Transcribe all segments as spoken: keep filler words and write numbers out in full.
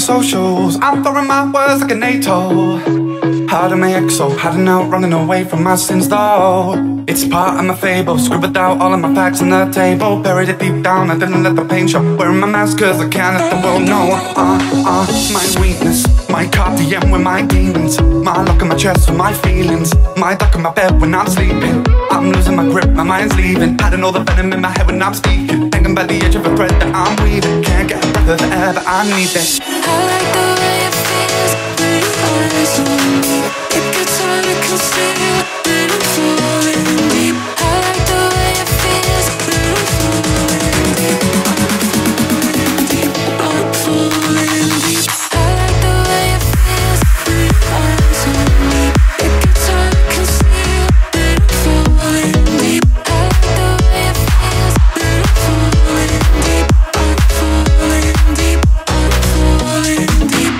socials. I'm throwing my words like an atoll. Hard on my X O, hiding out, running away from my sins though. It's part of my fable, scribbled out all of my facts on the table. Buried it deep down, I didn't let the pain show. Wearing my mask cause I can't let the world know. Uh, uh, my weakness, my cardigan with my demons. My lock in my chest with my feelings. My duck in my bed when I'm sleeping. I'm losing my grip, my mind's leaving. Hiding all the venom in my head when I'm speaking. Hanging by the edge of a thread that I'm weaving. Can't get a breath of the air, but I need this. I like the way it feels when your eyes on me. It gets hard to conceal when I'm falling deep. I like the way it feels when I'm falling deep. I'm deep, I'm falling deep. I like the way it feels when your eyes on me. It gets hard to conceal when I'm falling deep. I like the way it feels when I'm falling deep. I'm falling deep. I'm falling deep. It gets hard to conceal. Don't the way it feels. It gets hard to conceal. I'm falling deep. I'm falling deep. I'm falling deep. I'm falling deep. I'm falling deep.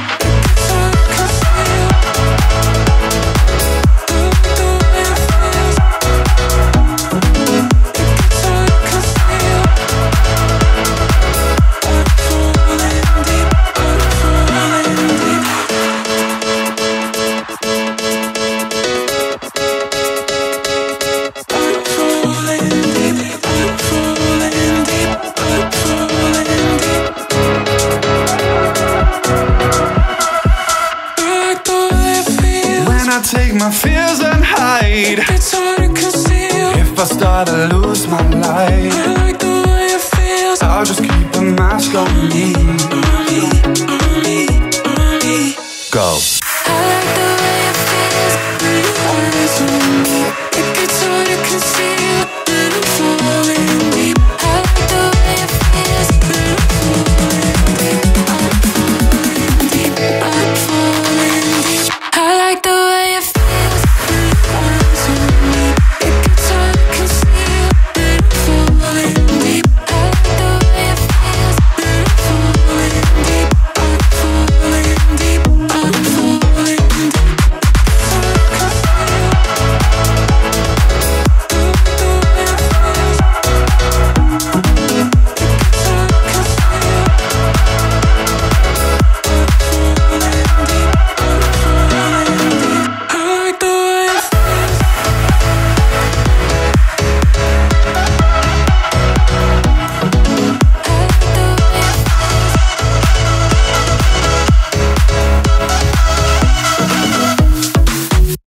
I like the way it feels. When I take my fears and hide, it's hard to conceal. If I start to lose